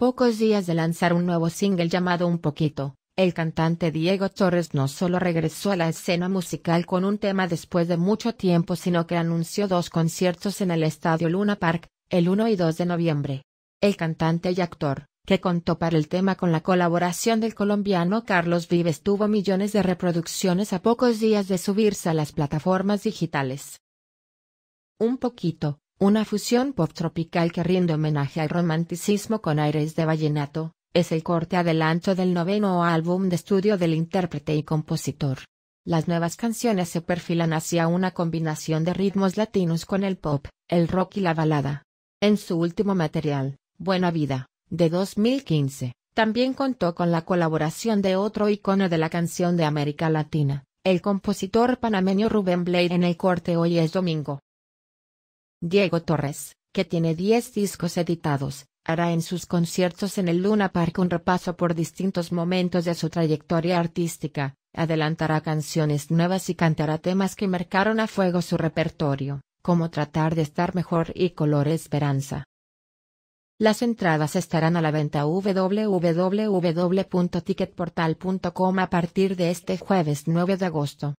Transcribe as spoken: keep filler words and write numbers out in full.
pocos días de lanzar un nuevo single llamado Un Poquito, el cantante Diego Torres no solo regresó a la escena musical con un tema después de mucho tiempo, sino que anunció dos conciertos en el Estadio Luna Park, el uno y dos de noviembre. El cantante y actor, que contó para el tema con la colaboración del colombiano Carlos Vives, tuvo millones de reproducciones a pocos días de subirse a las plataformas digitales. Un Poquito, una fusión pop tropical que rinde homenaje al romanticismo con aires de vallenato, es el corte adelanto del noveno álbum de estudio del intérprete y compositor. Las nuevas canciones se perfilan hacia una combinación de ritmos latinos con el pop, el rock y la balada. En su último material, Buena Vida, de dos mil quince, también contó con la colaboración de otro icono de la canción de América Latina, el compositor panameño Rubén Blades, en el corte Hoy es Domingo. Diego Torres, que tiene diez discos editados, hará en sus conciertos en el Luna Park un repaso por distintos momentos de su trayectoria artística, adelantará canciones nuevas y cantará temas que marcaron a fuego su repertorio, como Tratar de Estar Mejor y Color Esperanza. Las entradas estarán a la venta w w w punto ticketportal punto com a partir de este jueves nueve de agosto.